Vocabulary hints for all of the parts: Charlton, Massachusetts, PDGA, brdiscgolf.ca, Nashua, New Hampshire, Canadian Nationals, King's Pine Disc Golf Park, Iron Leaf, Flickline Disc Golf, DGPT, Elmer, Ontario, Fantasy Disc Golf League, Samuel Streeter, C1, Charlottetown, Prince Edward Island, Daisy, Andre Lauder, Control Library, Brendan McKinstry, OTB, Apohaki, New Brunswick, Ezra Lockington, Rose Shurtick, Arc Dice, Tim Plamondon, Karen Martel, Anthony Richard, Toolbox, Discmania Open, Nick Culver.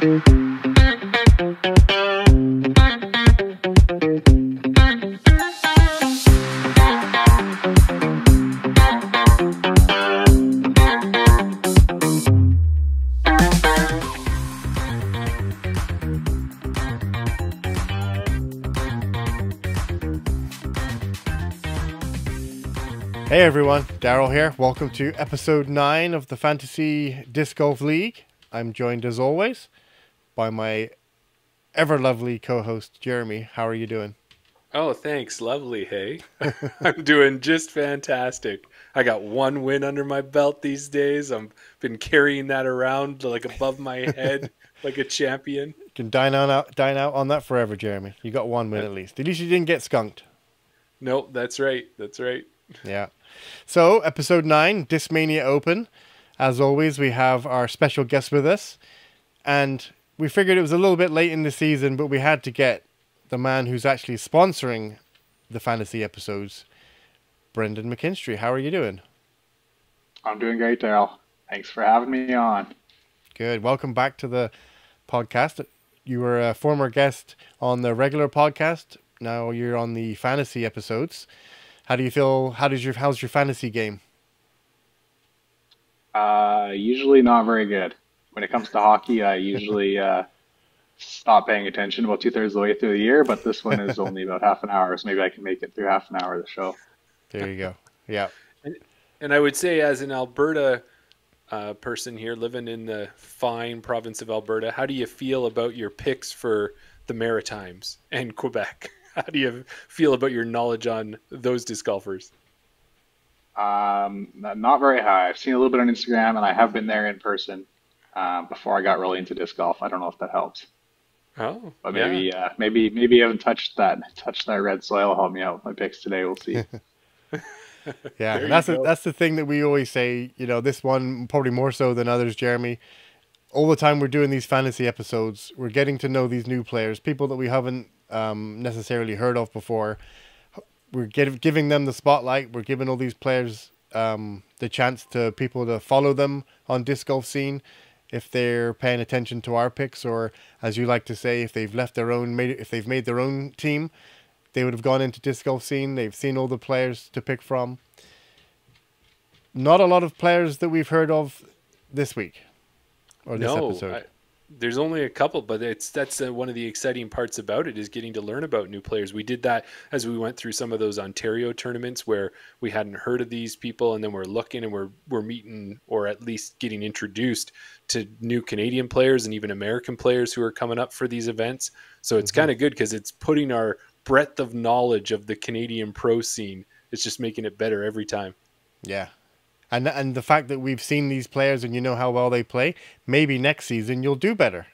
Hey everyone, Daryl here. Welcome to episode 9 of the Fantasy Disc Golf League. I'm joined as always by my ever lovely co-host Jeremy. How are you doing? Oh, thanks. Lovely, hey. I'm doing just fantastic. I got one win under my belt these days. I've been carrying that around like above my head like a champion. You can dine out on that forever, Jeremy. You got one win at least. At least you didn't get skunked. Nope, that's right. That's right. Yeah. So, episode 9, Discmania Open. As always, we have our special guest with us. And we figured it was a little bit late in the season, but we had to get the man who's actually sponsoring the fantasy episodes, Brendan McKinstry. How are you doing? I'm doing great, Daryl. Thanks for having me on. Good. Welcome back to the podcast. You were a former guest on the regular podcast. Now you're on the fantasy episodes. How do you feel? How's your fantasy game? Usually not very good. When it comes to hockey, I usually stop paying attention about 2/3 of the way through the year. But this one is only about half an hour, so maybe I can make it through half an hour of the show. There you go. Yeah. And I would say, as an Alberta person here living in the fine province of Alberta, how do you feel about your picks for the Maritimes and Quebec? How do you feel about your knowledge on those disc golfers? Not very high. I've seen a little bit on Instagram, and I have been there in person before I got really into disc golf. I don't know if that helps. Oh, but maybe, yeah. Maybe you haven't touched that red soil. Help me out with my picks today. We'll see. Yeah, and that's the thing that we always say. You know, this one probably more so than others, Jeremy. All the time we're doing these fantasy episodes, we're getting to know these new players, people that we haven't necessarily heard of before. We're giving them the spotlight. We're giving all these players the chance to people to follow them on disc golf scene if they're paying attention to our picks, or as you like to say, if they've made their own team, they would have gone into disc golf scene. They've seen all the players to pick from. Not a lot of players that we've heard of this week or this episode. There's only a couple, but that's one of the exciting parts about it is getting to learn about new players. We did that as we went through some of those Ontario tournaments where we hadn't heard of these people, and then we're looking and we're meeting, or at least getting introduced to, new Canadian players and even American players who are coming up for these events. So it's kind of good because it's putting our breadth of knowledge of the Canadian pro scene. It's just making it better every time. Yeah. And the fact that we've seen these players and you know how well they play, maybe next season you'll do better.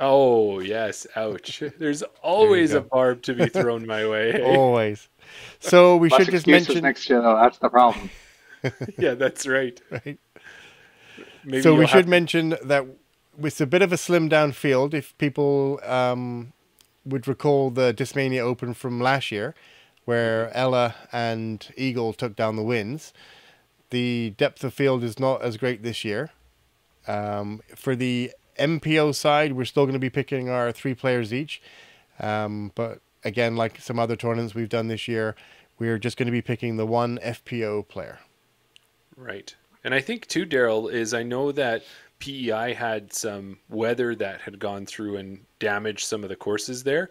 Oh, yes. Ouch. There's always a barb to be thrown my way. Hey? Always. So we should just mention... next year, though. That's the problem. Yeah, that's right. Right. Maybe so we should mention that it's a bit of a slim-down field. If people would recall the Discmania Open from last year, where Ella and Eagle took down the wins... The depth of field is not as great this year. For the MPO side, we're still going to be picking our 3 players each. But again, like some other tournaments we've done this year, we're just going to be picking the 1 FPO player. Right. And I think too, Daryl, is I know that PEI had some weather that had gone through and damaged some of the courses there.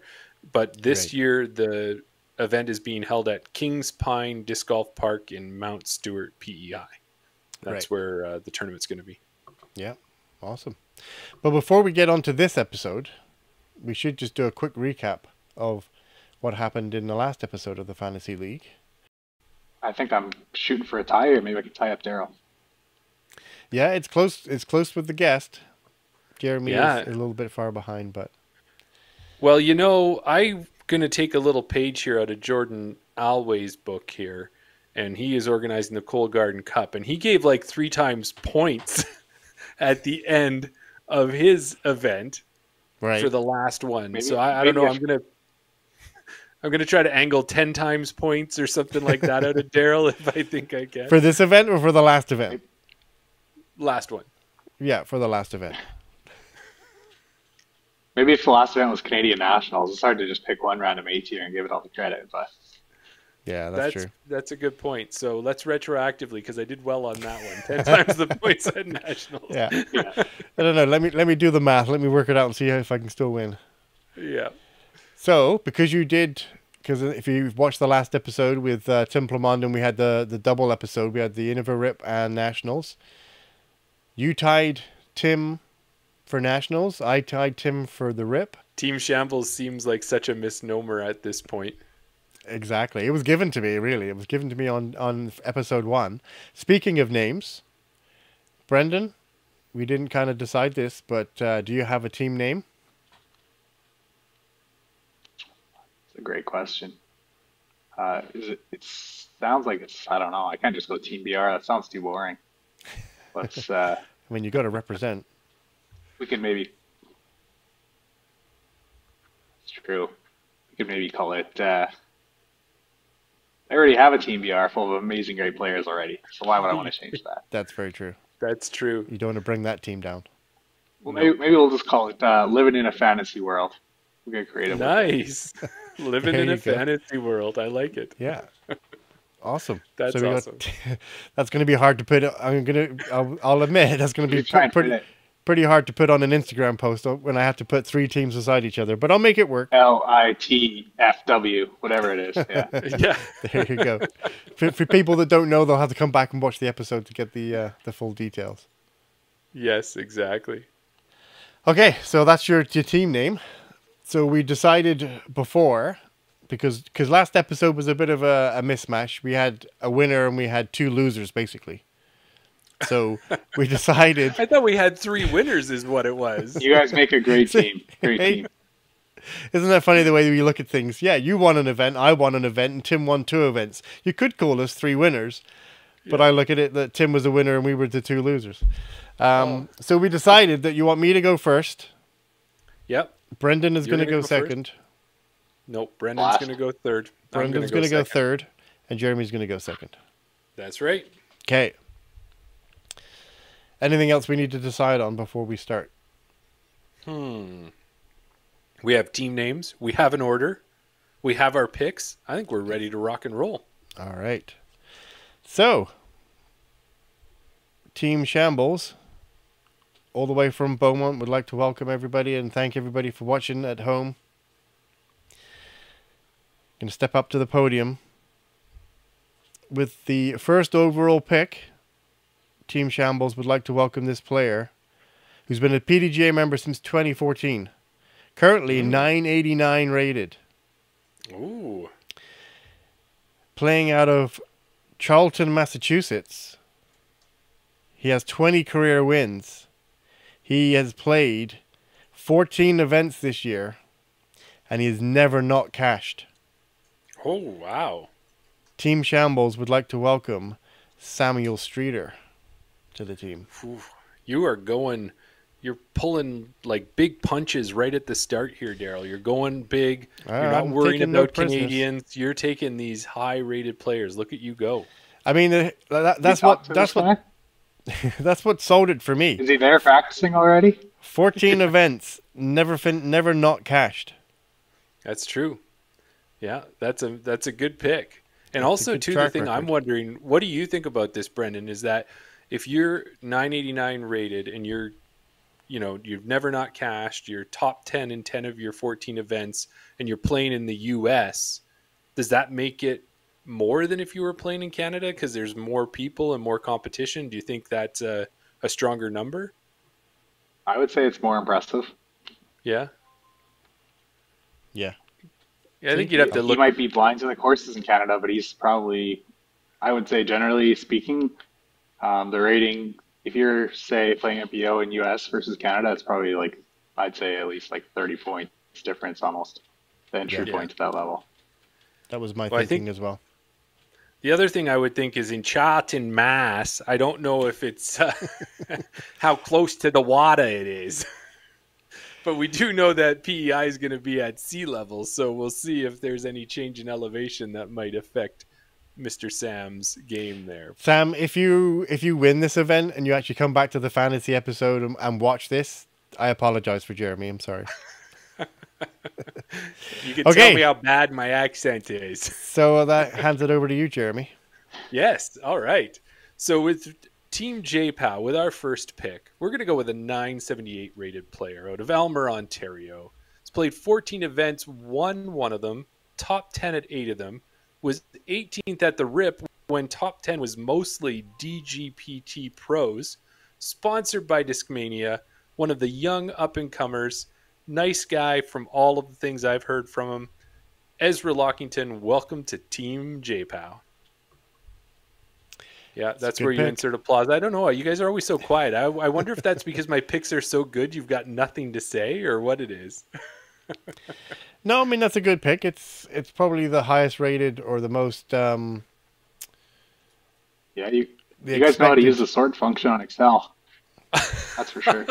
But this year, the event is being held at King's Pine Disc Golf Park in Mount Stewart, PEI. That's where the tournament's going to be. Yeah, awesome. But before we get on to this episode, we should just do a quick recap of what happened in the last episode of the Fantasy League. I think I'm shooting for a tie here. Maybe I can tie up Daryl. Yeah, it's close. It's close with the guest. Jeremy is a little bit far behind, but... Well, you know, I... going to take a little page here out of Jordan Alway's book here, and he is organizing the Cole Garden Cup, and he gave like 3 times points at the end of his event for the last one. Maybe, so I don't know. I'm gonna try to angle 10 times points or something like that out of Daryl if I think I can. For this event or for the last event? Last one. Yeah, for the last event. Maybe if the last event was Canadian Nationals, it's hard to just pick one random A tier and give it all the credit. But yeah, that's true. That's a good point. So let's retroactively, because I did well on that one. 10 times the points at Nationals. Yeah. I don't know. Let me do the math. Let me work it out and see if I can still win. Yeah. So because if you've watched the last episode with Tim Plamondon, we had the double episode. We had the Innova Rip and Nationals. You tied Tim for Nationals. I tied Tim for the Rip. Team Shambles seems like such a misnomer at this point. Exactly. It was given to me, really. It was given to me on episode one. Speaking of names, Brendan, we didn't kind of decide this, but do you have a team name? A great question. It sounds like it's, I don't know. I can't just go Team BR. That sounds too boring. Let's. I mean, you got to represent. We can maybe. It's true. We could maybe call it. I already have a Team BR full of amazing, great players already. So why would I want to change that? That's very true. That's true. You don't want to bring that team down. Well, maybe we'll just call it Living in a Fantasy World. We got creative. Nice. Living in a fantasy world. I like it. Yeah. Awesome. That's awesome. That's going to be hard to put. I'll admit that's going to be pretty hard to put on an Instagram post when I have to put three teams beside each other, but I'll make it work. LITFW, whatever it is. Yeah. Yeah. There you go. For people that don't know, they'll have to come back and watch the episode to get the full details. Yes, exactly. Okay. So that's your team name. So we decided before, because last episode was a bit of a mismatch. We had a winner and we had two losers, basically. So we decided... I thought we had three winners is what it was. You guys make a great team. Great team. Isn't that funny the way we look at things? Yeah, you won an event, I won an event, and Tim won 2 events. You could call us 3 winners, but yeah. I look at it that Tim was a winner and we were the 2 losers. So we decided that you want me to go first. Yep. Brendan is going to go second. First? Nope, Brendan's going to go third. Brendan's going to go third, and Jeremy's going to go second. That's right. Okay. Anything else we need to decide on before we start? We have team names. We have an order. We have our picks. I think we're ready to rock and roll. All right. So, Team Shambles, all the way from Beaumont, would like to welcome everybody and thank everybody for watching at home. Going to step up to the podium. With the first overall pick, Team Shambles would like to welcome this player who's been a PDGA member since 2014. Currently 989 rated. Ooh. Playing out of Charlton, Massachusetts. He has 20 career wins. He has played 14 events this year, and he has never not cashed. Oh, wow. Team Shambles would like to welcome Samuel Streeter to the team. You are going, you're pulling like big punches right at the start here, Daryl. You're going big. You're not worrying about Canadians. You're taking these high-rated players. Look at you go. I mean, that's what that's what sold it for me. Is he there practicing already? 14 events, never not cashed. That's true. Yeah, that's a good pick. And also too, the thing I'm wondering, what do you think about this, Brendan, is that if you're 989 rated and you're, you know, you've never not cashed, you're top 10 in 10 of your 14 events and you're playing in the US, does that make it more than if you were playing in Canada because there's more people and more competition? Do you think that's a stronger number? I would say it's more impressive. Yeah. Yeah. Yeah, I think you'd have to look. He might be blind to the courses in Canada, but he's probably, I would say generally speaking, the rating, if you're, say, playing a PO in US versus Canada, it's probably like, I'd say at least like 30 points difference almost, the entry point to that level. That was my thinking as well. The other thing I would think is in Charlton, Mass. I don't know if it's how close to the water it is. But we do know that PEI is going to be at sea level. So we'll see if there's any change in elevation that might affect Mr. Sam's game there. Sam, if you win this event and you actually come back to the fantasy episode and watch this, I apologize for Jeremy. I'm sorry. You can tell me how bad my accent is. So that hands it over to you, Jeremy. Yes. All right. So with Team J-POW, with our first pick, we're going to go with a 978 rated player out of Elmer, Ontario. He's played 14 events, won one of them, top 10 at 8 of them, was 18th at the Rip when top 10 was mostly DGPT pros, sponsored by Discmania, one of the young up-and-comers. Nice guy from all of the things I've heard from him. Ezra Lockington, welcome to Team J-POW. Yeah, that's where you insert applause. I don't know. You guys are always so quiet. I wonder if that's because my picks are so good you've got nothing to say or what it is. No, I mean, that's a good pick. It's probably the highest rated or the most... Yeah, you guys know how to use the sort function on Excel. That's for sure.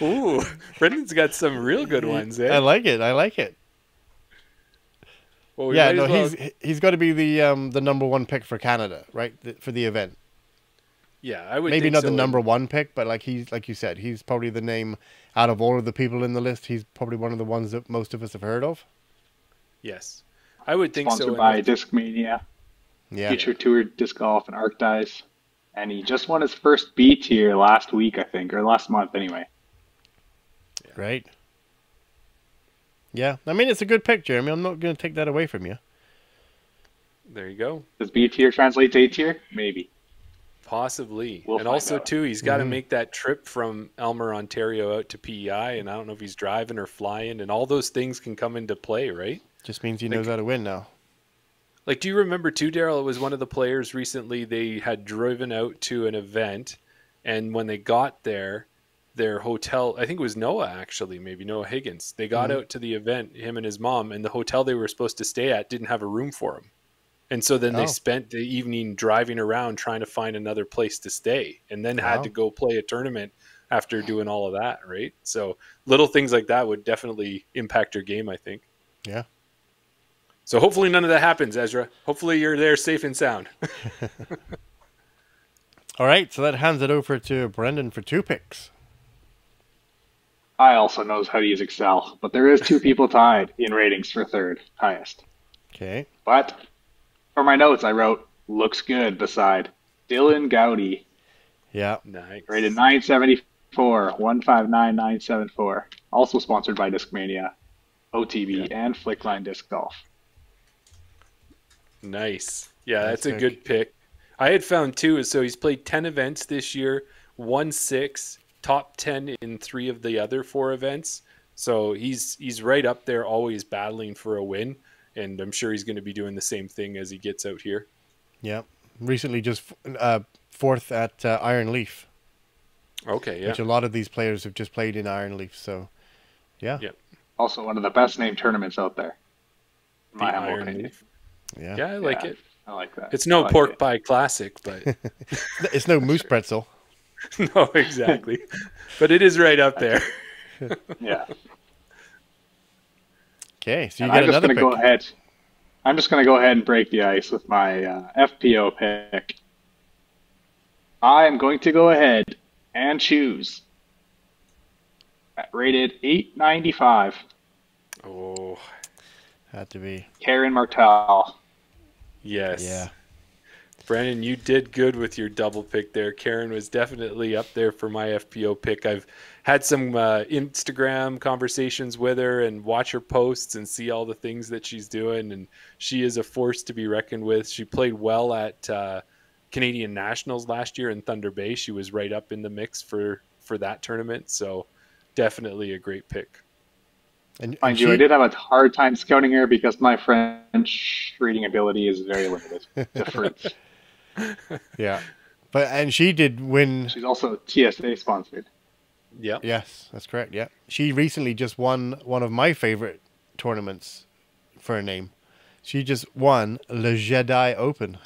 Ooh, Brendan's got some real good ones. Eh? I like it. I like it. Well, yeah, no, well... he's got to be the number one pick for Canada, right? For the event. Yeah, I would. Maybe not the number one pick, but like you said, he's probably the name out of all of the people in the list. He's probably one of the ones that most of us have heard of. Yes, I would think so. Sponsored by Discmania, yeah. Future Tour Disc Golf and Arc Dice, and he just won his first B tier last week, I think, or last month, anyway. Right. Yeah, I mean, it's a good pick, Jeremy. I'm not going to take that away from you. There you go. Does B tier translate to A tier? Maybe. Possibly. We'll and also, out. Too, he's got to make that trip from Elmer, Ontario out to PEI, and I don't know if he's driving or flying, and all those things can come into play, right? Just means he knows how to win now. Like, do you remember, too, Daryl, it was one of the players recently they had driven out to an event, and when they got there, their hotel, I think it was Noah, actually, maybe Noah Higgins. They got out to the event, him and his mom, and the hotel they were supposed to stay at didn't have a room for him. And so then they spent the evening driving around trying to find another place to stay, and then had to go play a tournament after doing all of that, right? So little things like that would definitely impact your game, I think. Yeah. So hopefully none of that happens, Ezra. Hopefully you're there safe and sound. All right, so that hands it over to Brendan for two picks. I also knows how to use Excel, but there is two people tied in ratings for third highest. Okay. But for my notes, I wrote, looks good beside Dylan Gowdy. Yeah. Nice. Rated 974, 159974. Also sponsored by Discmania, OTB, and Flickline Disc Golf. Nice. Yeah, that's a good pick. I had found two, so he's played 10 events this year, won 6. Top 10 in 3 of the other 4 events. So he's right up there, always battling for a win. And I'm sure he's going to be doing the same thing as he gets out here. Yeah. Recently just 4th at Iron Leaf. Okay, yeah. Which a lot of these players have just played in Iron Leaf. So, yeah. Yep. Also one of the best named tournaments out there. The Iron Leaf. Yeah. Yeah, I like it. I like that. It's no pork pie classic, but... It's no moose pretzel. No, exactly. But it is right up there. Yeah. Okay, so you got another pick. I'm just going to go ahead and break the ice with my FPO pick. I am going to go ahead and choose rated 895. Oh, had to be Karen Martel. Yes. Yeah. Brendan, you did good with your double pick there. Karen was definitely up there for my FPO pick. I've had some Instagram conversations with her and watch her posts and see all the things that she's doing. And she is a force to be reckoned with. She played well at Canadian Nationals last year in Thunder Bay. She was right up in the mix for that tournament. So definitely a great pick. And I did have a hard time scouting her because my French reading ability is very limited to French. Yeah, and she did win. She's also TSA sponsored. Yeah. Yes, that's correct. Yeah, she recently just won one of my favorite tournaments for her name. She just won Le Jedi Open.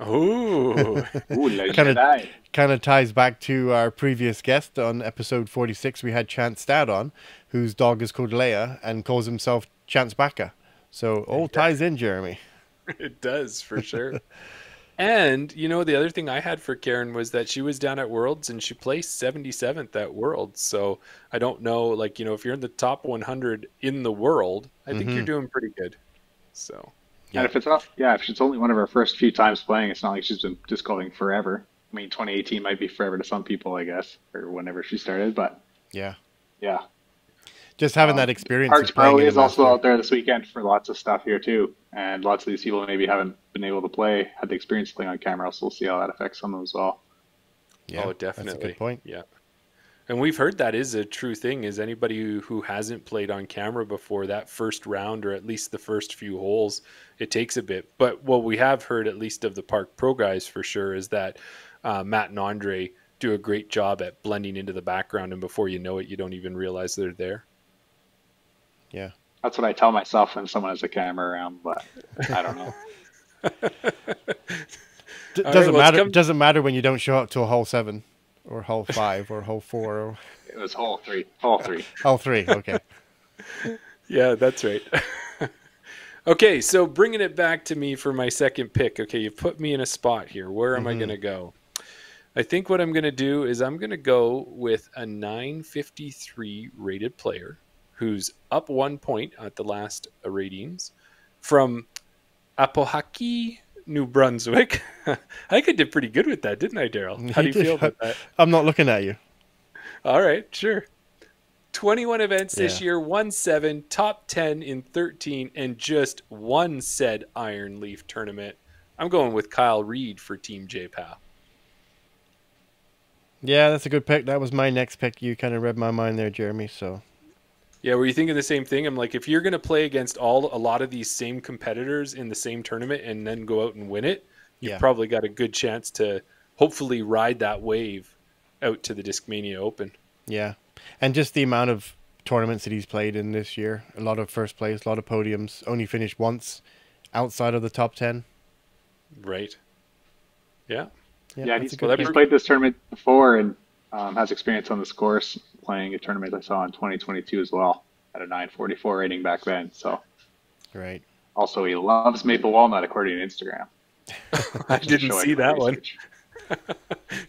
Oh, kind of ties back to our previous guest on episode 46. We had Chance Stad on, whose dog is called Leia and calls himself Chance Backer. So all ties in, Jeremy. It does for sure. And, you know, the other thing I had for Karen was that she was down at Worlds and she placed 77th at Worlds. So I don't know, like, you know, if you're in the top 100 in the world, I think you're doing pretty good. So, yeah. And if it's off, yeah, if it's only one of her first few times playing, it's not like she's been disc golfing forever. I mean, 2018 might be forever to some people, I guess, or whenever she started, but yeah. Yeah. Just having that experience. Park Pro is also out there this weekend for lots of stuff here too. And lots of these people maybe haven't been able to play, had the experience playing on camera. So we'll see how that affects some of them as well. Yeah, oh, definitely. That's a good point. Yeah. And we've heard that is a true thing, is anybody who hasn't played on camera before, that first round, or at least the first few holes, it takes a bit. But what we have heard, at least of the Park Pro guys for sure, is that Matt and Andre do a great job at blending into the background. And before you know it, you don't even realize they're there. Yeah. That's what I tell myself when someone has a camera around, but I don't know. Doesn't matter when you don't show up to a hole 7 or hole 5 or hole 4. Or... It was hole 3. Hole 3. Hole 3. Okay. Yeah, that's right. Okay. So bringing it back to me for my second pick. Okay. You put me in a spot here. Where am I going to go? I think what I'm going to do is I'm going to go with a 953 rated player who's up 1 point at the last ratings from Apohaki, New Brunswick. I think I did pretty good with that, didn't I, Daryl? How do you feel about that? I'm not looking at you. All right, sure. 21 events this year, won 7, top 10 in 13, and just one said Iron Leaf tournament. I'm going with Kyle Reed for Team J-PAL. Yeah, that's a good pick. That was my next pick. You kind of read my mind there, Jeremy, so... Yeah, were you thinking the same thing? I'm like, if you're going to play against a lot of these same competitors in the same tournament and then go out and win it, you've probably got a good chance to hopefully ride that wave out to the Discmania Open. Yeah, and just the amount of tournaments that he's played in this year, a lot of first place, a lot of podiums, only finished once outside of the top 10. Right. Yeah. Yeah, he's played this tournament before and has experience on this course, playing a tournament I saw in 2022 as well at a 944 rating back then. So, right. Also, he loves maple walnut according to Instagram. I didn't see that research. One.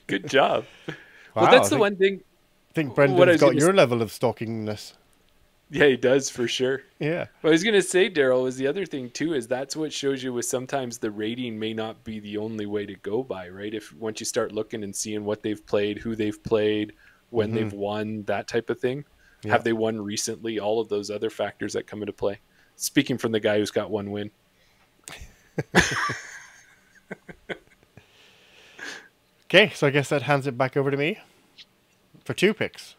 Good job. Wow, well, that's the one thing. I think Brendan's got your level of stalkingness. Yeah, he does for sure. Yeah. What I was going to say, Daryl, is the other thing too, is that's what shows you with sometimes the rating may not be the only way to go by, right? If once you start looking and seeing what they've played, who they've played, when they've won, that type of thing. Yeah. Have they won recently? All of those other factors that come into play. Speaking from the guy who's got 1 win. Okay, so I guess that hands it back over to me for 2 picks.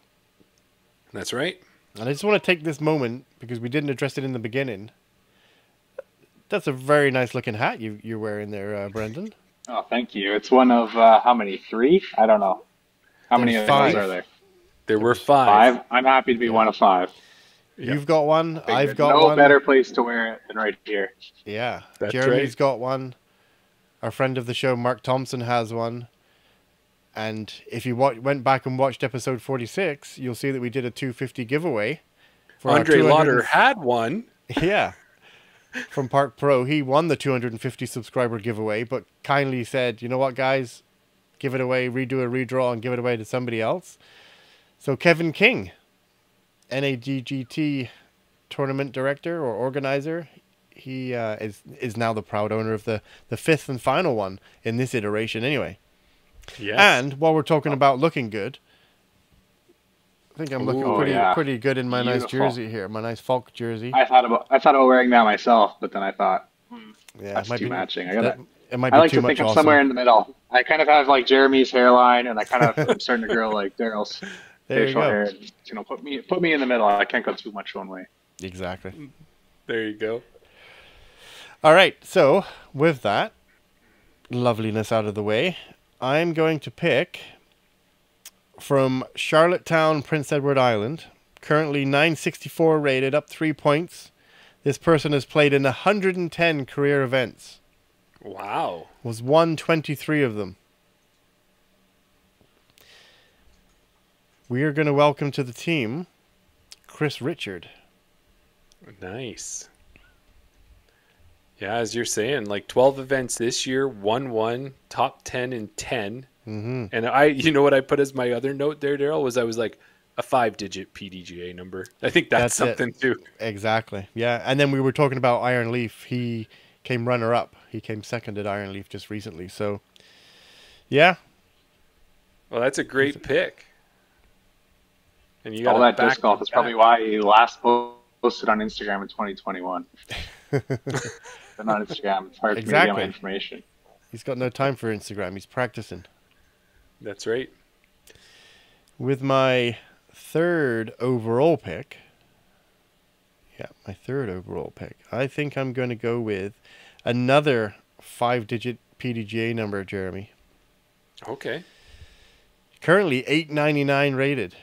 That's right. And I just want to take this moment, because we didn't address it in the beginning. That's a very nice looking hat you're wearing there, Brendan. Oh, thank you. It's one of, how many, 3? I don't know. How There's many five. Of those are there? There were 5. I'm happy to be one of 5. You've got one. I've got one. No better place to wear it than right here. Yeah. That's Jeremy's right. Got one. Our friend of the show, Mark Thompson, has one. And if you went back and watched episode 46, you'll see that we did a $250 giveaway. For Andre Lauder had one. Yeah. From Park Pro. He won the 250 subscriber giveaway, but kindly said, you know what, guys? Give it away, redo a redraw, and give it away to somebody else. So Kevin King, NADGT tournament director or organizer, he is now the proud owner of the 5th and final one in this iteration anyway. Yes. And while we're talking about looking good, I think I'm looking pretty good in my nice jersey here, my nice Falk jersey. I thought about wearing that myself, but then I thought, that's too matching. I like to think I'm somewhere in the middle. I kind of have like Jeremy's hairline, and I kind of am starting to grow like Daryl's facial hair. You know, put me in the middle. I can't go too much one way. Exactly. There you go. All right. So with that loveliness out of the way, I'm going to pick from Charlottetown, Prince Edward Island, currently 964 rated, up 3 points. This person has played in 110 career events. Wow. Was won 23 of them. We are going to welcome to the team Chris Richard. Nice. Yeah, as you're saying, like 12 events this year, won one, top 10 in 10. Mm-hmm. And I, you know what I put as my other note there, Daryl, was I was like a 5-digit PDGA number. I think that's something it. Too. Exactly. Yeah. And then we were talking about Iron Leaf. He came runner up. He came second at Iron Leaf just recently. So, yeah. Well, that's a great pick. And you all that disc golf is probably why he last posted on Instagram in 2021. But not Instagram. It's hard to get my information. He's got no time for Instagram. He's practicing. That's right. With my third overall pick. Yeah, my third overall pick. I think I'm going to go with another 5-digit PDGA number, Jeremy. Okay. Currently 899 rated.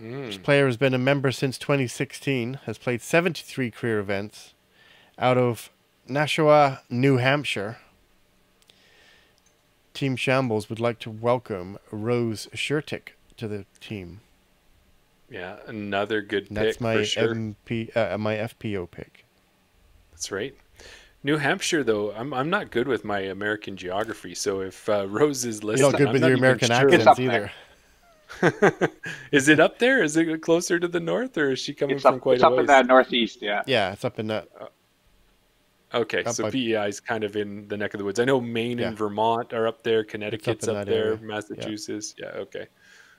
Mm. This player has been a member since 2016, has played 73 career events out of Nashua, New Hampshire. Team Shambles would like to welcome Rose Shurtick to the team. Yeah, another good pick. That's my my FPO pick. That's right. New Hampshire, though, I'm not good with my American geography. So if Rose is listening, you're not good with your American accents either. Is it up there? Is it closer to the north, or is she coming from quite a ways? It's up in that northeast, yeah. Yeah, it's up in that. Okay, so PEI is kind of in the neck of the woods. I know Maine and Vermont are up there. Connecticut's up there. Massachusetts. Yeah. Okay.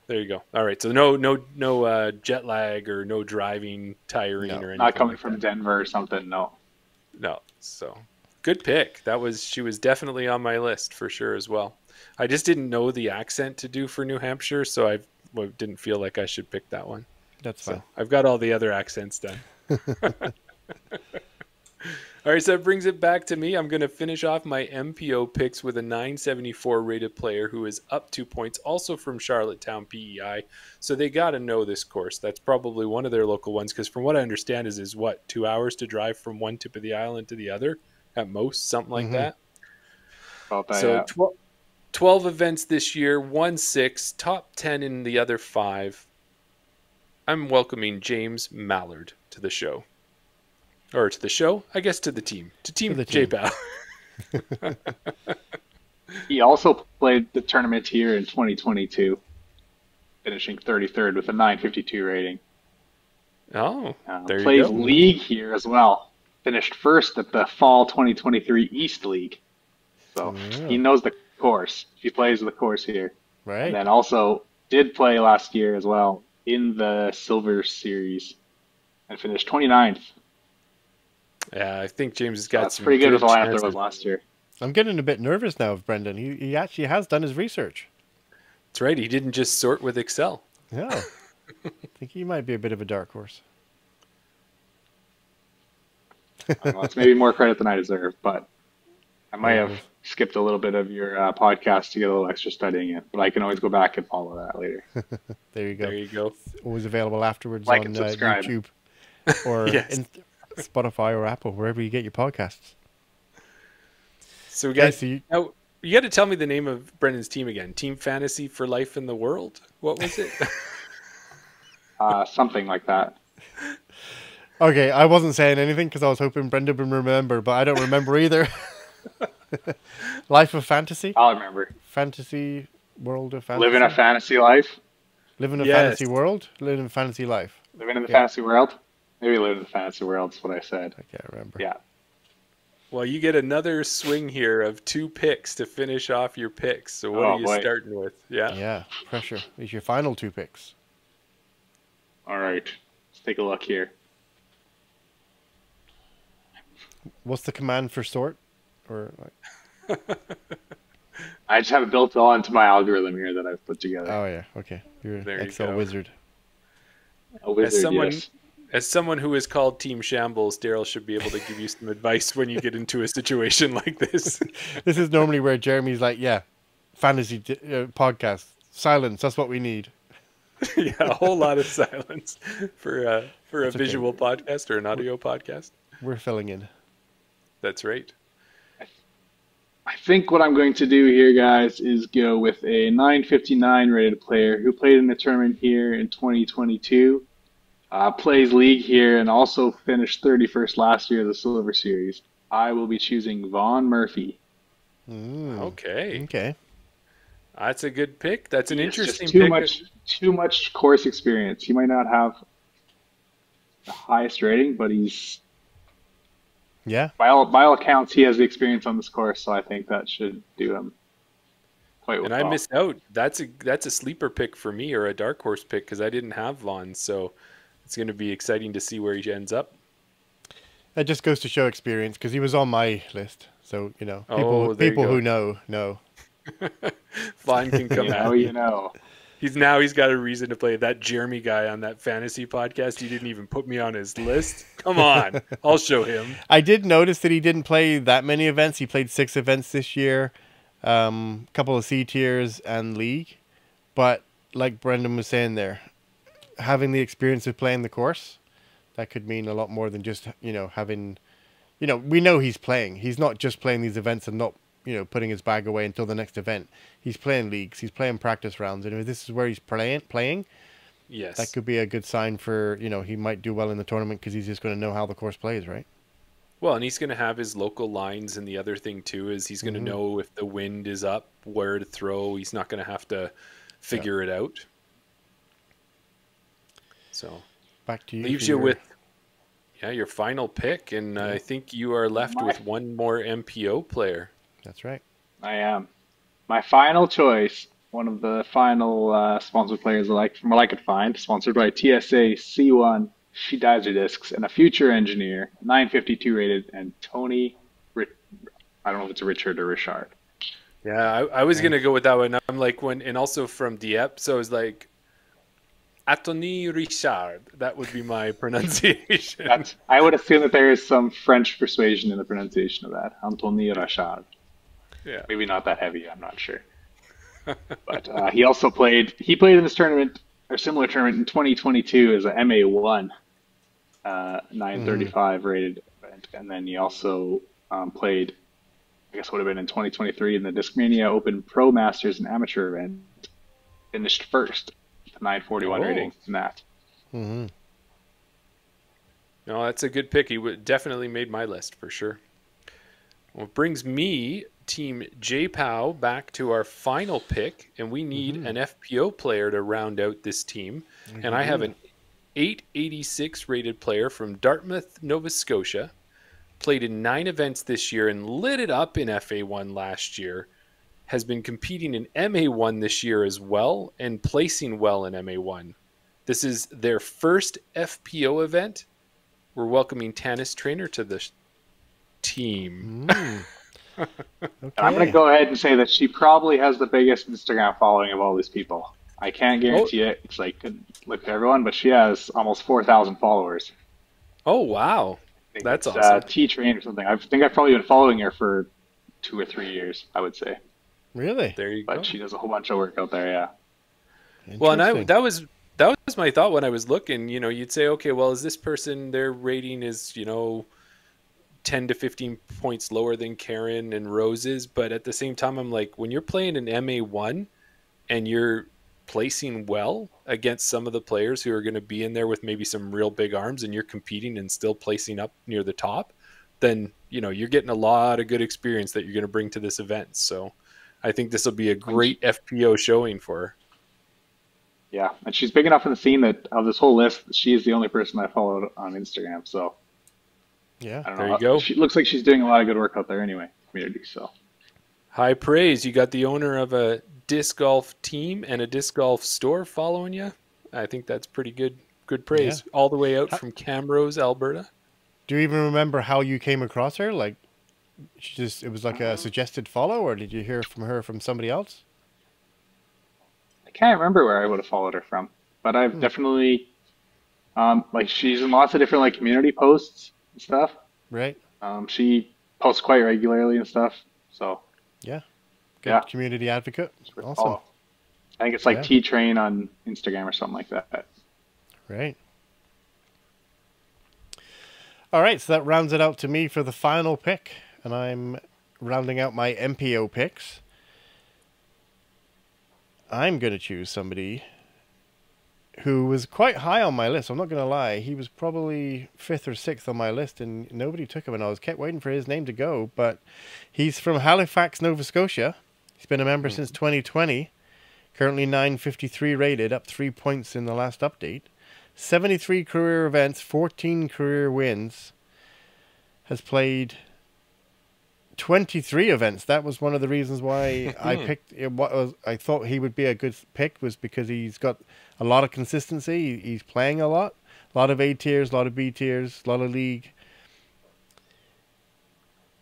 There you go. All right. So no jet lag or no driving tiring or anything. Not coming from Denver or something. No. No. So good pick. That was she was definitely on my list for sure as well. I just didn't know the accent to do for New Hampshire, so I didn't feel like I should pick that one. That's fine. So I've got all the other accents done. All right, so that brings it back to me. I'm going to finish off my MPO picks with a 974 rated player who is up 2 points, also from Charlottetown, PEI. So they got to know this course. That's probably one of their local ones because from what I understand is what, 2 hours to drive from one tip of the island to the other at most, something like that. Probably, so 12 events this year, won 6, top 10 in the other 5. I'm welcoming James Mallard to the show. Or to the show, I guess to the team. To Team J-Bow. He also played the tournament here in 2022, finishing 33rd with a 952 rating. Oh, there you go. Played league here as well. Finished first at the fall 2023 East League. So he knows the course. He plays the course here. Right. And then also did play last year as well in the Silver Series and finished 29th. Yeah, I think James has got some pretty good with Elmer last year. I'm getting a bit nervous now of Brendan. He actually has done his research. That's right. He didn't just sort with Excel. Yeah. I think he might be a bit of a dark horse. Well, it's maybe more credit than I deserve, but I might have skipped a little bit of your podcast to get a little extra studying in, but I can always go back and follow that later. There you go. There you go. Always available afterwards on YouTube or Spotify or Apple, wherever you get your podcasts. So we got you got to tell me the name of Brendan's team again. Team Fantasy for Life in the World. What was it? Something like that. Okay, I wasn't saying anything because I was hoping Brendan would remember, but I don't remember either. Life of Fantasy. I'll remember. Fantasy World of Fantasy. Living a fantasy life. Living a fantasy world. Living a fantasy life. Living in the fantasy world. Maybe live in the fantasy world is what I said. I can't remember. Yeah. Well, you get another swing here of 2 picks to finish off your picks. So what are you starting with? Yeah. Yeah. Pressure. These are your final 2 picks. All right. Let's take a look here. What's the command for sort? Or like... I just have it built all into my algorithm here that I've put together. Oh, yeah. Okay. You're an Excel wizard. A wizard, yes. As someone who is called Team Shambles, Daryl should be able to give you some advice when you get into a situation like this. This is normally where Jeremy's like, yeah, fantasy podcast, silence, that's what we need. Yeah, a whole lot of silence for a visual podcast or an audio podcast. We're filling in. That's right. I think what I'm going to do here, guys, is go with a 959 rated player who played in the tournament here in 2022. plays league here and also finished 31st last year of the Silver Series. I will be choosing Vaughn Murphy. Ooh, okay. That's a good pick. That's an interesting pick. Too much course experience. He might not have the highest rating, but he's by all accounts, he has the experience on this course, so I think that should do him quite well. And I missed out. That's a sleeper pick for me, or a dark horse pick, because I didn't have Vaughn, so it's going to be exciting to see where he ends up. That just goes to show experience, because he was on my list, so you know people who know. Vaughn can come out. He's got a reason to play. That Jeremy guy on that fantasy podcast, he didn't even put me on his list. Come on, I'll show him. I did notice that he didn't play that many events. He played 6 events this year, a couple of C tiers and league. But like Brendan was saying there, having the experience of playing the course, that could mean a lot more than just having. We know he's playing. He's not just playing these events and not, putting his bag away until the next event. He's playing leagues. He's playing practice rounds. And if this is where he's playing, yes, that could be a good sign for, he might do well in the tournament because he's just going to know how the course plays, right? Well, and he's going to have his local lines. And the other thing, too, is he's going to know if the wind is up, where to throw. He's not going to have to figure it out. So back to you. Leaves you with your final pick. And I think you are left with one more MPO player. That's right. I am. My final choice, one of the final sponsored players from what I could find, sponsored by TSA C1, She Dives Her Discs, and a future engineer, 952 rated, and Tony, I don't know if it's Richard or Richard. Yeah, I was going to go with that one. I'm like, and also from Dieppe, so I was like, Anthony Richard. That would be my pronunciation. I would assume that there is some French persuasion in the pronunciation of that. Anthony Richard. Yeah. Maybe not that heavy. I'm not sure. But he also played. He played in this tournament or similar tournament in 2022 as a MA1, 935 rated event, and then he also played. I guess would have been in 2023 in the Discmania Open Pro Masters and Amateur event. Finished first, with a 941 rating in that. Mm-hmm. No, that's a good pick. He definitely made my list for sure. Well, it brings me, Team J-Pow, back to our final pick, and we need an FPO player to round out this team. And I have an 886 rated player from Dartmouth, Nova Scotia, played in 9 events this year and lit it up in FA1 last year, has been competing in MA1 this year as well and placing well in MA1. This is their first FPO event. We're welcoming Tannis Traynor to the team. Okay. I'm going to go ahead and say that she probably has the biggest Instagram following of all these people. I can't guarantee it because I couldn't look at everyone, but she has almost 4,000 followers. Oh, wow. That's awesome. T-Train or something. I think I've probably been following her for 2 or 3 years, I would say. Really? There you go. But she does a whole bunch of work out there, yeah. Well, and that was my thought when I was looking. You'd say, okay, well, is this person, their rating is, 10 to 15 points lower than Karen and Rose's, but at the same time, I'm like, when you're playing an MA1 and you're placing well against some of the players who are going to be in there with maybe some real big arms and you're competing and still placing up near the top, then, you're getting a lot of good experience that you're going to bring to this event. So I think this will be a great FPO showing for her. Yeah. And she's big enough in the scene that of this whole list, she is the only person I followed on Instagram. So yeah, there you go. She looks like she's doing a lot of good work out there anyway, community. So high praise. You got the owner of a disc golf team and a disc golf store following you. I think that's pretty good praise. Yeah. All the way out from Camrose, Alberta. Do you even remember how you came across her? Like, it was like a suggested follow, or did you hear from her from somebody else? I can't remember where I would have followed her from, but I've definitely she's in lots of different community posts and stuff, right? She posts quite regularly and stuff, so yeah, good community advocate. Awesome. I think it's like T-Train on Instagram or something like that, right? All right, so that rounds it out to me for the final pick, and I'm rounding out my MPO picks. I'm gonna choose somebody who was quite high on my list. I'm not going to lie. He was probably 5th or 6th on my list, and nobody took him, and I was kept waiting for his name to go. But he's from Halifax, Nova Scotia. He's been a member since 2020. Currently 953 rated, up 3 points in the last update. 73 career events, 14 career wins. Has played 23 events. That was one of the reasons why I picked it. I thought he would be a good pick was because he's got a lot of consistency. He's playing a lot of A tiers, a lot of B tiers, a lot of league.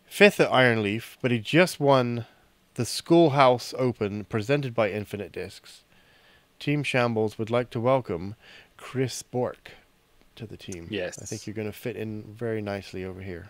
5th at Iron Leaf, but he just won the Schoolhouse Open presented by Infinite Discs. Team Shambles would like to welcome Chris Bork to the team. Yes, I think you're going to fit in very nicely over here.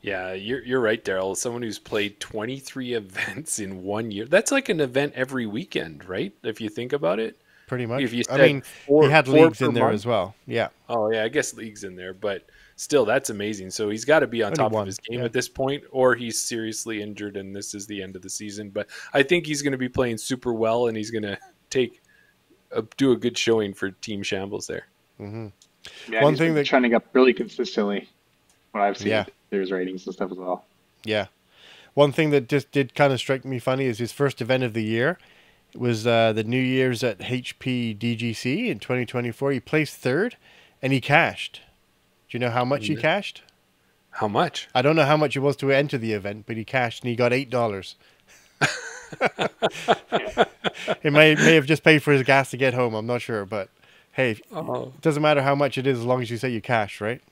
Yeah, you're right, Daryl. Someone who's played 23 events in 1 year. That's like an event every weekend, right? If you think about it. Pretty much. If you I mean, he had leagues in there as well. Yeah. Oh, yeah, I guess leagues in there. But still, that's amazing. So he's got to be on top of his game at this point, or he's seriously injured and this is the end of the season. But I think he's going to be playing super well, and he's going to do a good showing for Team Shambles there. Mm-hmm. Yeah, one thing that's trending up really consistently when I've seen there's ratings and stuff as well. Yeah. One thing that just did kind of strike me funny is his first event of the year. It was the New Year's at HP DGC in 2024. He placed 3rd and he cashed. Do you know how much he cashed? How much? I don't know how much it was to enter the event, but he cashed and he got $8. It may have just paid for his gas to get home. I'm not sure, but hey, it doesn't matter how much it is as long as you say you cash, right?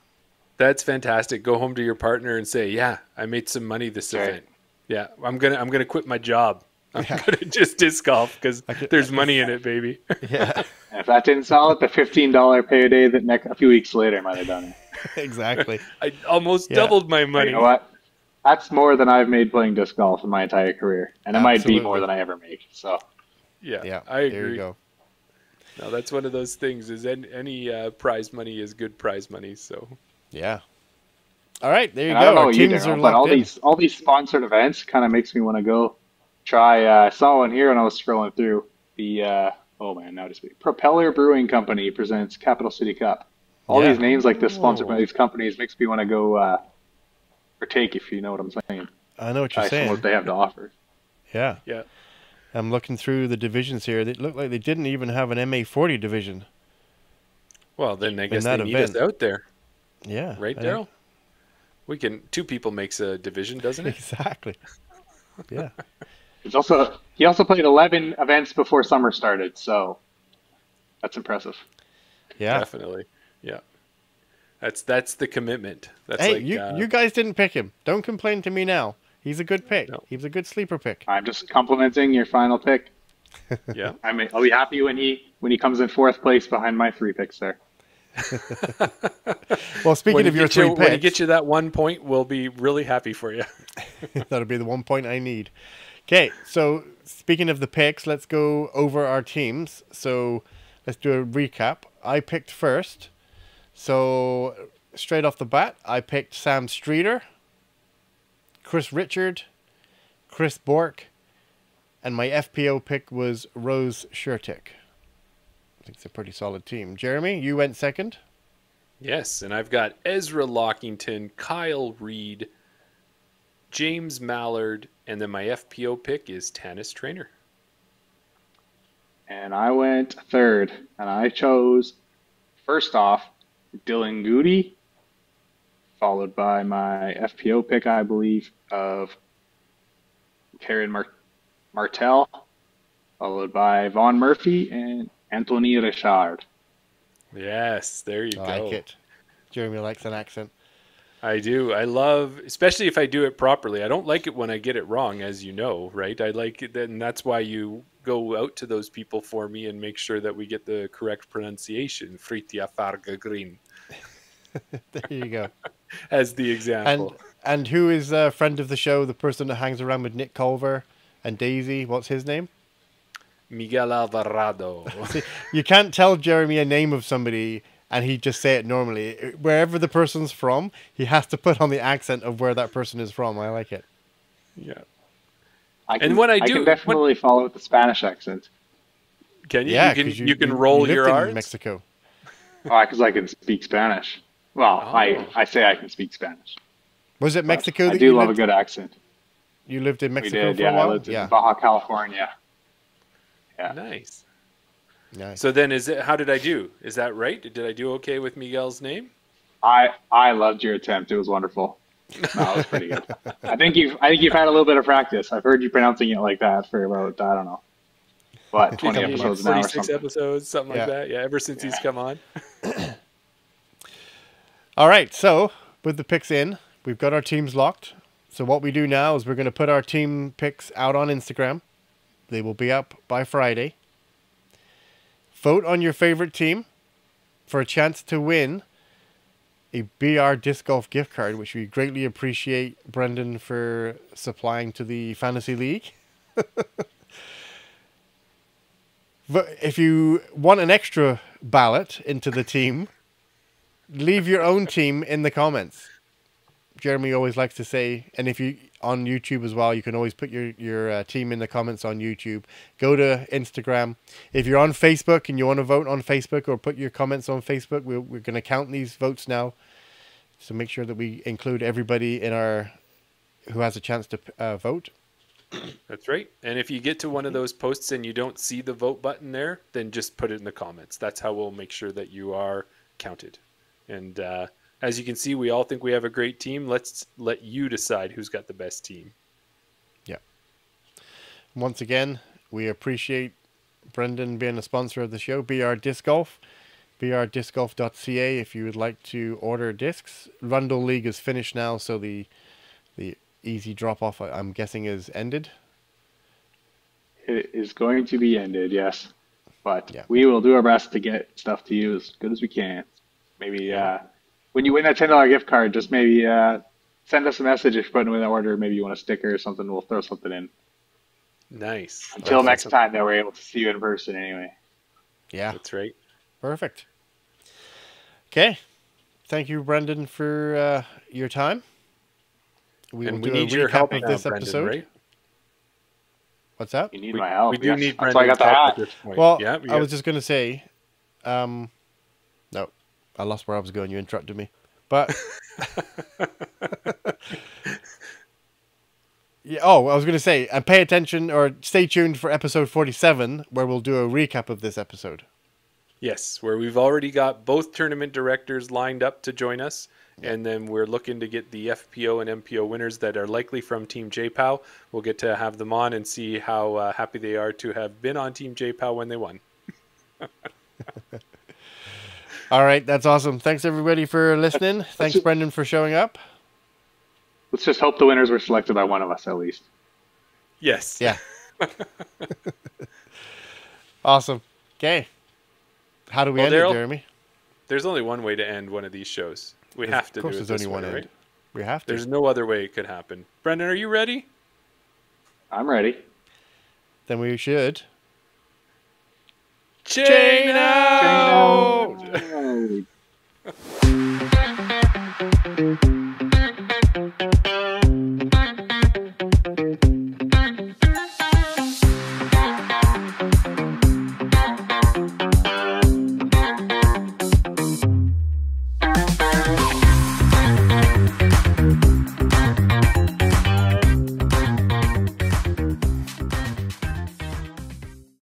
That's fantastic. Go home to your partner and say, "Yeah, I made some money this event. Yeah, I'm gonna quit my job. I'm gonna just disc golf because there's money in it, baby." Yeah. If that didn't sell it, the $15 payday that a few weeks later might have done it. Exactly. I almost doubled my money. You know what? That's more than I've made playing disc golf in my entire career, and it might be more than I ever make. So. Yeah, I agree. There you go. No, that's one of those things. Is any prize money is good prize money. So. Yeah. All right, there you go. I don't know what you do, but all these sponsored events kind of makes me want to go try. I saw one here when I was scrolling through the. Oh man, now just Propeller Brewing Company presents Capital City Cup. All these names like this sponsored by these companies makes me want to go partake. If you know what I'm saying. I know what you're saying. What they have to offer. Yeah. Yeah. I'm looking through the divisions here. They look like they didn't even have an MA40 division. Well, then I guess they need us out there. Yeah. Right, Daryl? We can. 2 people makes a division, doesn't it? Exactly. Yeah. He also played 11 events before summer started, so that's impressive. Yeah. Definitely. Yeah. That's the commitment. That's hey, like, you guys didn't pick him. Don't complain to me now. He's a good pick. No. He was a good sleeper pick. I'm just complimenting your final pick. Yeah. I mean, I'll be happy when he comes in 4th place behind my 3 picks there. Well, speaking of your 3 picks, when I get you that 1 point, we'll be really happy for you. That'll be the 1 point I need. Okay, so speaking of the picks, let's go over our teams. So let's do a recap. I picked first. So straight off the bat, I picked Sam Streeter, Chris Richard, Chris Bork, and my FPO pick was Rose Shurtick. I think it's a pretty solid team. Jeremy, you went second. Yes, and I've got Ezra Lockington, Kyle Reed, James Mallard, and then my FPO pick is Tannis Traynor. And I went third, and I chose, first off, Dylan Gowdy, followed by my FPO pick, I believe, of Karen Martel, followed by Vaughn Murphy, and Anthony Richard. Yes, there you go. I like it. Jeremy likes an accent. I do. I love, especially if I do it properly. I don't like it when I get it wrong, as you know, right? I like it, and that's why you go out to those people for me and make sure that we get the correct pronunciation. Fritja Farga Green. There you go. As the example. And who is a friend of the show, the person that hangs around with Nick Culver and Daisy? What's his name? Miguel Alvarado. See, you can't tell Jeremy a name of somebody and he just say it normally. Wherever the person's from, he has to put on the accent of where that person is from. I like it. Yeah. I can definitely follow with the Spanish accent. Can you? Yeah, you can roll your R's? Mexico. Because I can speak Spanish. Well, I say I can speak Spanish. Was it Mexico? I do love a good accent. You lived in Mexico for a while? I lived in Baja California. Yeah. Nice. Nice. So then, how did I do? Is that right? Did I do okay with Miguel's name? I loved your attempt. It was wonderful. No, it was pretty good. I think you've had a little bit of practice. I've heard you pronouncing it like that for about, I don't know, what, 20 episodes now or something. 36 episodes, something like that. Yeah, ever since he's come on. All right, so with the picks in, we've got our teams locked. So what we do now is we're going to put our team picks out on Instagram. They will be up by Friday. Vote on your favorite team for a chance to win a BR Disc Golf gift card, which we greatly appreciate, Brendan, for supplying to the Fantasy League. But if you want an extra ballot into the team, leave your own team in the comments. Jeremy always likes to say, and if you on YouTube as well, you can always put your team in the comments on YouTube. Go to Instagram. If you're on Facebook and you want to vote on Facebook or put your comments on Facebook, we're going to count these votes now. So make sure that we include everybody in our who has a chance to vote. That's right. And if you get to one of those posts and you don't see the vote button there, then just put it in the comments. That's how we'll make sure that you are counted. And as you can see, we all think we have a great team. Let's let you decide who's got the best team. Yeah. Once again, we appreciate Brendan being a sponsor of the show, BR Disc Golf, brdiscgolf.ca if you would like to order discs. Rundle League is finished now, so the easy drop-off, I'm guessing, is ended. It is going to be ended, yes. But we will do our best to get stuff to you as good as we can. Maybe... when you win that $10 gift card, just maybe send us a message if you're putting in an order. Maybe you want a sticker or something. We'll throw something in. Nice. Until next time that we're able to see you in person anyway. Yeah. That's right. Perfect. Okay. Thank you, Brendan, for your time. We need your help with this episode. Brendan, right? What's that? You need my help. We do need Brendan's help at this point. Well, I was just going to say... no. I lost where I was going. You interrupted me, but yeah. Oh, I was going to say, and pay attention or stay tuned for episode 47, where we'll do a recap of this episode. Yes, where we've already got both tournament directors lined up to join us, and then we're looking to get the FPO and MPO winners that are likely from Team JPOW. We'll get to have them on and see how happy they are to have been on Team JPOW when they won. All right, that's awesome. Thanks, everybody, for listening. Thanks, Brendan, for showing up. Let's just hope the winners were selected by one of us, at least. Yes. Yeah. Awesome. Okay. How do we end it, Jeremy? There's only one way to end one of these shows. We have to do it this way, right? Of course there's only one end. We have to. There's no other way it could happen. Brendan, are you ready? I'm ready. Then we should... Chain out! Chain out!